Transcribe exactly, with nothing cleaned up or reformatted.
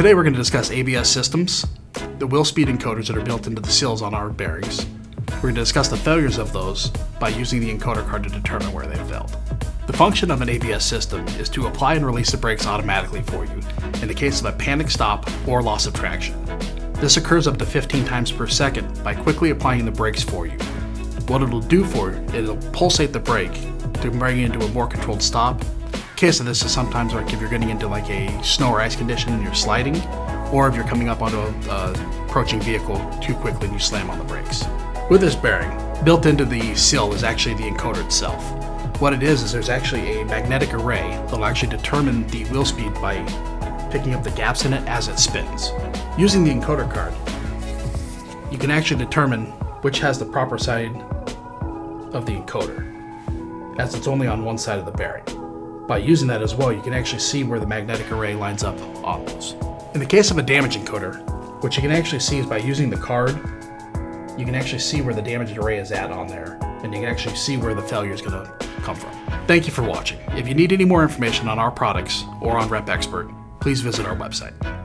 Today we're going to discuss A B S systems, the wheel speed encoders that are built into the seals on our bearings. We're going to discuss the failures of those by using the encoder card to determine where they failed. The function of an A B S system is to apply and release the brakes automatically for you in the case of a panic stop or loss of traction. This occurs up to fifteen times per second by quickly applying the brakes for you. What it'll do for it, it'll pulsate the brake to bring you into a more controlled stop. Case of this is sometimes like if you're getting into like a snow or ice condition and you're sliding, or if you're coming up onto an uh, approaching vehicle too quickly and you slam on the brakes. With this bearing, built into the seal is actually the encoder itself. What it is is there's actually a magnetic array that'll actually determine the wheel speed by picking up the gaps in it as it spins. Using the encoder card, you can actually determine which has the proper side of the encoder, as it's only on one side of the bearing. By using that as well, you can actually see where the magnetic array lines up on those. In the case of a damage encoder, what you can actually see is by using the card, you can actually see where the damaged array is at on there, and you can actually see where the failure is going to come from. Thank you for watching. If you need any more information on our products or on RepExpert, please visit our website.